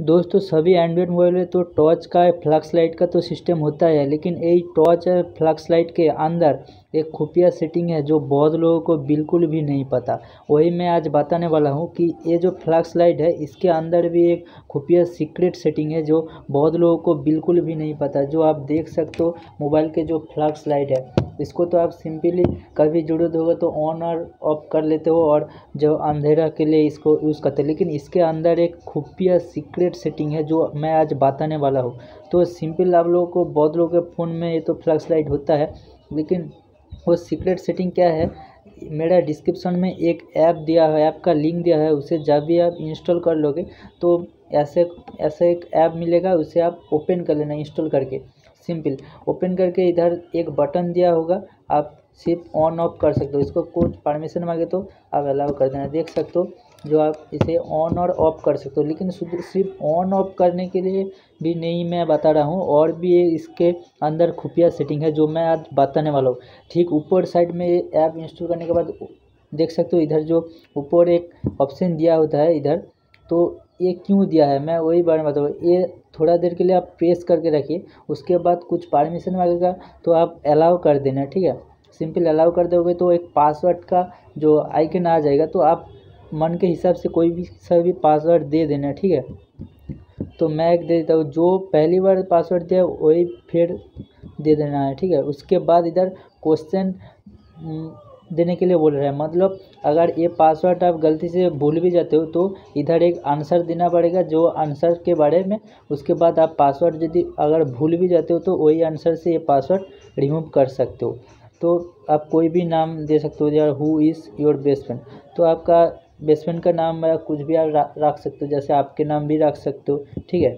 दोस्तों सभी Android mobile में तो टॉर्च का फ्लैश लाइट का तो सिस्टम होता है, लेकिन यही टॉर्च फ्लैश लाइट के अंदर एक खुफिया सेटिंग है जो बहुत लोगों को बिल्कुल भी नहीं पता। वही मैं आज बताने वाला हूं कि ये जो फ्लैश लाइट है इसके अंदर भी एक खुफिया सीक्रेट सेटिंग है जो बहुत लोगों को बिल्कुल भी नहीं पता। जो आप देख सकते हो मोबाइल के जो फ्लैश लाइट है इसको तो आप सिंपली कभी जरूरत होगा तो ऑन और ऑफ कर लेते हो और जो अंधेरा के लिए इसको यूज़ करते हो, लेकिन इसके अंदर एक खुफिया सीक्रेट सेटिंग है जो मैं आज बताने वाला हूँ। तो सिंपल आप लोगों को बहुत लोगों के फ़ोन में ये तो फ्लैश लाइट होता है, लेकिन वो सीक्रेट सेटिंग क्या है, मेरा डिस्क्रिप्शन में एक ऐप दिया है, ऐप का लिंक दिया है, उसे जब भी आप इंस्टॉल कर लोगे तो ऐसे एक ऐप मिलेगा, उसे आप ओपन कर लेना इंस्टॉल करके। सिंपल ओपन करके इधर एक बटन दिया होगा, आप सिर्फ ऑन ऑफ कर सकते हो। इसको कुछ परमिशन मांगे तो आप अलाउ कर देना। देख सकते हो जो आप इसे ऑन और ऑफ कर सकते हो, लेकिन सिर्फ ऑन ऑफ करने के लिए भी नहीं मैं बता रहा हूँ, और भी इसके अंदर खुफिया सेटिंग है जो मैं आज बताने वाला हूँ। ठीक ऊपर साइड में ऐप इंस्टॉल करने के बाद देख सकते हो इधर जो ऊपर एक ऑप्शन दिया होता है इधर, तो ये क्यों दिया है मैं वही बारे में बताऊँ। ये थोड़ा देर के लिए आप प्रेस करके रखिए, उसके बाद कुछ परमिशन मांगेगा तो आप अलाउ कर देना। ठीक है, सिंपल अलाउ कर दोगे तो एक पासवर्ड का जो आइकन आ जाएगा, तो आप मन के हिसाब से कोई भी सभी पासवर्ड दे देना। ठीक है, तो मैं एक दे देता हूँ, जो पहली बार पासवर्ड दिया वही फिर दे देना है। ठीक है, उसके बाद इधर क्वेश्चन देने के लिए बोल रहा है, मतलब अगर ये पासवर्ड आप गलती से भूल भी जाते हो तो इधर एक आंसर देना पड़ेगा, जो आंसर के बारे में। उसके बाद आप पासवर्ड यदि अगर भूल भी जाते हो तो वही आंसर से ये पासवर्ड रिमूव कर सकते हो। तो आप कोई भी नाम दे सकते हो, यार who is your best friend, तो आपका बेस्ट फ्रेंड का नाम कुछ भी आप रख सकते हो, जैसे आपके नाम भी रख सकते हो। ठीक है,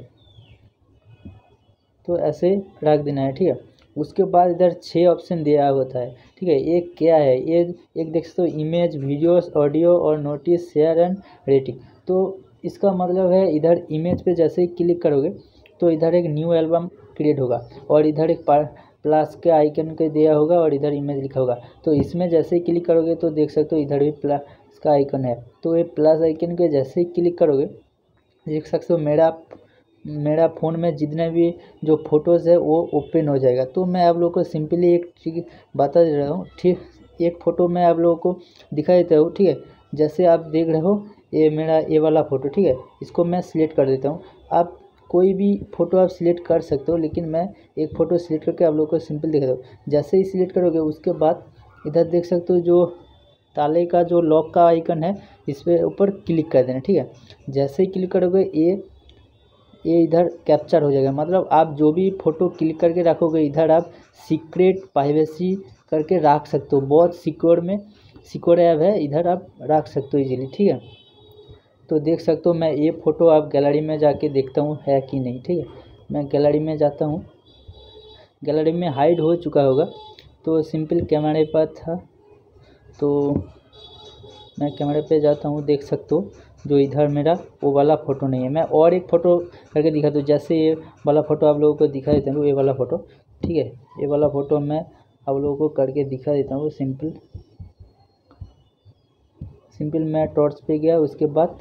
तो ऐसे रख देना है। ठीक है, उसके बाद इधर 6 ऑप्शन दिया होता है। ठीक है, ये क्या है, ये एक देख सकते हो इमेज, वीडियोस, ऑडियो और नोटिस, शेयर एंड रेटिंग। तो इसका मतलब है इधर इमेज पे जैसे ही क्लिक करोगे तो इधर एक न्यू एल्बम क्रिएट होगा और इधर एक प्लस के आइकन के दिया होगा और इधर इमेज लिखा होगा। तो इसमें जैसे ही क्लिक करोगे तो देख सकते हो इधर भी प्लस का आइकन है, तो ये प्लस आइकन के जैसे ही क्लिक करोगे देख सकते हो मेरा फ़ोन में जितने भी जो फ़ोटोज़ है वो ओपन हो जाएगा। तो मैं आप लोगों को सिंपली एक ट्रिक बता दे रहा हूँ। ठीक, एक फ़ोटो मैं आप लोगों को दिखा देता हूँ। ठीक है, जैसे आप देख रहे हो ये मेरा ये वाला फ़ोटो। ठीक है, इसको मैं सिलेक्ट कर देता हूँ, आप कोई भी फ़ोटो आप सिलेक्ट कर सकते हो, लेकिन मैं एक फ़ोटो सिलेक्ट करके आप लोगों को सिंपल दिखा दूँ। जैसे ही सिलेक्ट करोगे उसके बाद इधर देख सकते हो जो ताले का जो लॉक का आइकन है इस पर ऊपर क्लिक कर देना। ठीक है, जैसे ही क्लिक करोगे ये इधर कैप्चर हो जाएगा, मतलब आप जो भी फ़ोटो क्लिक करके रखोगे इधर आप सीक्रेट प्राइवेसी करके रख सकते हो। बहुत सिक्योर में सिक्योर ऐप है, इधर आप रख सकते हो इजीली। ठीक है, तो देख सकते हो मैं ये फ़ोटो आप गैलरी में जाके देखता हूँ है कि नहीं। ठीक है, मैं गैलरी में जाता हूँ, गैलरी में हाइड हो चुका होगा, तो सिंपल कैमरे पर था तो मैं कैमरे पे जाता हूँ। देख सकते हो जो इधर मेरा वो वाला फ़ोटो नहीं है, मैं और एक फ़ोटो करके दिखा दूँ। जैसे ये वाला फ़ोटो आप लोगों को दिखा देता हूँ, ये वाला फ़ोटो। ठीक है, ये वाला फ़ोटो मैं आप लोगों को करके दिखा देता हूँ। सिंपल मैं टॉर्च पे गया, उसके बाद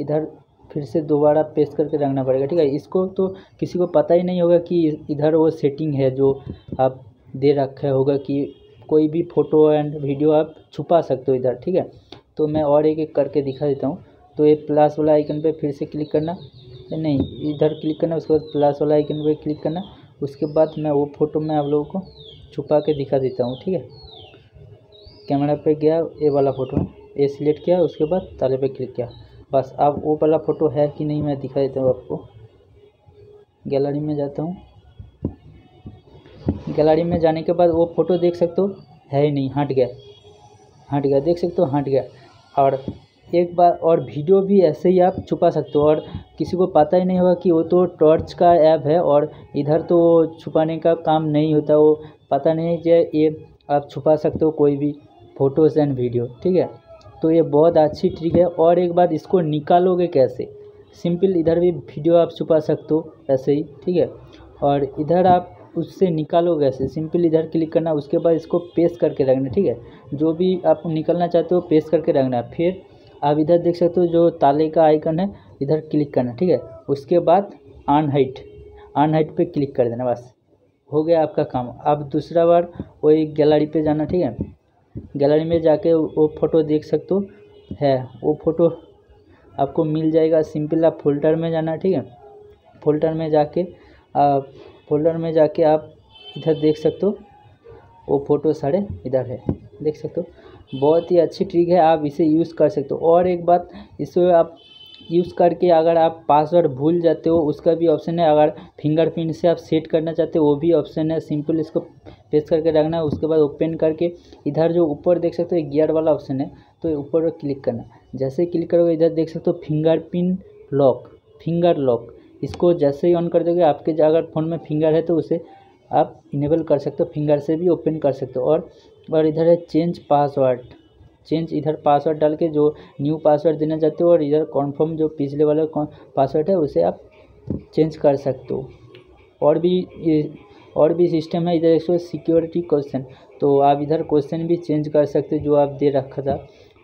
इधर फिर से दोबारा पेस्ट करके रखना पड़ेगा। ठीक है, इसको तो किसी को पता ही नहीं होगा कि इधर वो सेटिंग है जो आप दे रखे होगा कि कोई भी फ़ोटो एंड वीडियो आप छुपा सकते हो इधर। ठीक है, तो मैं और एक एक करके दिखा देता हूँ। तो ये प्लस वाला आइकन पे फिर से क्लिक करना, नहीं इधर क्लिक करना, उसके बाद प्लस वाला आइकन पे क्लिक करना, उसके बाद मैं वो फ़ोटो मैं आप लोगों को छुपा के दिखा देता हूँ। ठीक है, कैमरा पे गया, ये वाला फ़ोटो ये सिलेक्ट किया, उसके बाद ताले पे क्लिक किया, बस। अब वो वाला फ़ोटो है कि नहीं मैं दिखा देता हूँ आपको। गैलरी में जाता हूँ, गैलरी में जाने के बाद वो फ़ोटो देख सकते हो है ही नहीं, हट गया, देख सकते हो हट गया। और एक बार और वीडियो भी ऐसे ही आप छुपा सकते हो और किसी को पता ही नहीं होगा कि वो तो टॉर्च का ऐप है और इधर तो छुपाने का काम नहीं होता, वो पता नहीं है कि ये आप छुपा सकते हो कोई भी फ़ोटोज़ एंड वीडियो। ठीक है, तो ये बहुत अच्छी ट्रिक है। और एक बात, इसको निकालोगे कैसे, सिंपल इधर भी वीडियो आप छुपा सकते हो ऐसे ही। ठीक है, और इधर आप उससे निकालोगे ऐसे, सिंपल इधर क्लिक करना, उसके बाद इसको पेस्ट करके रखना। ठीक है, जो भी आप निकालना चाहते हो पेस्ट करके रखना। फिर आप इधर देख सकते हो जो ताले का आइकन है इधर क्लिक करना, ठीक है। उसके बाद अर्न हाइट पे क्लिक कर देना, बस हो गया आपका काम। अब दूसरा बार वही गैलरी पे जाना, ठीक है। गैलरी में जाके वो फ़ोटो देख सकते हो, है वो फ़ोटो आपको मिल जाएगा। सिंपल आप फोल्डर में जाना, ठीक है। फोल्डर में जाके आप इधर देख सकते हो, वो फ़ोटो सारे इधर है, देख सकते हो। बहुत ही अच्छी ट्रिक है, आप इसे यूज़ कर सकते हो। और एक बात, इसको आप यूज़ करके अगर आप पासवर्ड भूल जाते हो उसका भी ऑप्शन है। अगर फिंगरप्रिंट से आप सेट करना चाहते हो वो भी ऑप्शन है। सिंपल इसको प्रेस करके रखना है, उसके बाद ओपन करके इधर जो ऊपर देख सकते हो गियर वाला ऑप्शन है, तो ऊपर क्लिक करना। जैसे क्लिक करोगे इधर देख सकते हो फिंगरप्रिंट लॉक, फिंगर लॉक। इसको जैसे ही ऑन कर दोगे, आपके अगर फ़ोन में फिंगर है तो उसे आप इनेबल कर सकते हो, फिंगर से भी ओपन कर सकते हो। और इधर है चेंज पासवर्ड, चेंज इधर पासवर्ड डाल के जो न्यू पासवर्ड देना चाहते हो, और इधर कॉन्फर्म जो पिछले वाला पासवर्ड है उसे आप चेंज कर सकते हो। और भी सिस्टम है। इधर एक सिक्योरिटी क्वेश्चन, तो आप इधर क्वेश्चन भी चेंज कर सकते हो जो आप दे रखा था,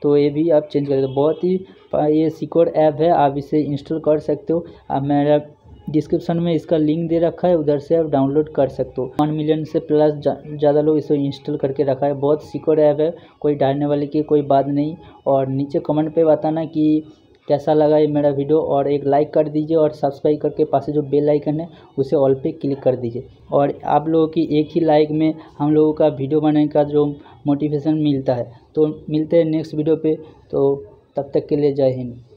तो ये भी आप चेंज कर सकते हो। बहुत ही ये सिक्योर ऐप है, आप इसे इंस्टॉल कर सकते हो। आप मेरा डिस्क्रिप्शन में इसका लिंक दे रखा है, उधर से आप डाउनलोड कर सकते हो। 1 मिलियन से प्लस ज़्यादा लोग इसे इंस्टॉल करके रखा है। बहुत सिक्योर ऐप है, कोई डरने वाले की कोई बात नहीं। और नीचे कमेंट पे बताना कि कैसा लगा ये मेरा वीडियो, और एक लाइक कर दीजिए, और सब्सक्राइब करके पास जो बेल आइकन है उसे ऑल पे क्लिक कर दीजिए। और आप लोगों की एक ही लाइक में हम लोगों का वीडियो बनाने का जो मोटिवेशन मिलता है। तो मिलते हैं नेक्स्ट वीडियो पर, तो तब तक के लिए जय हिंद।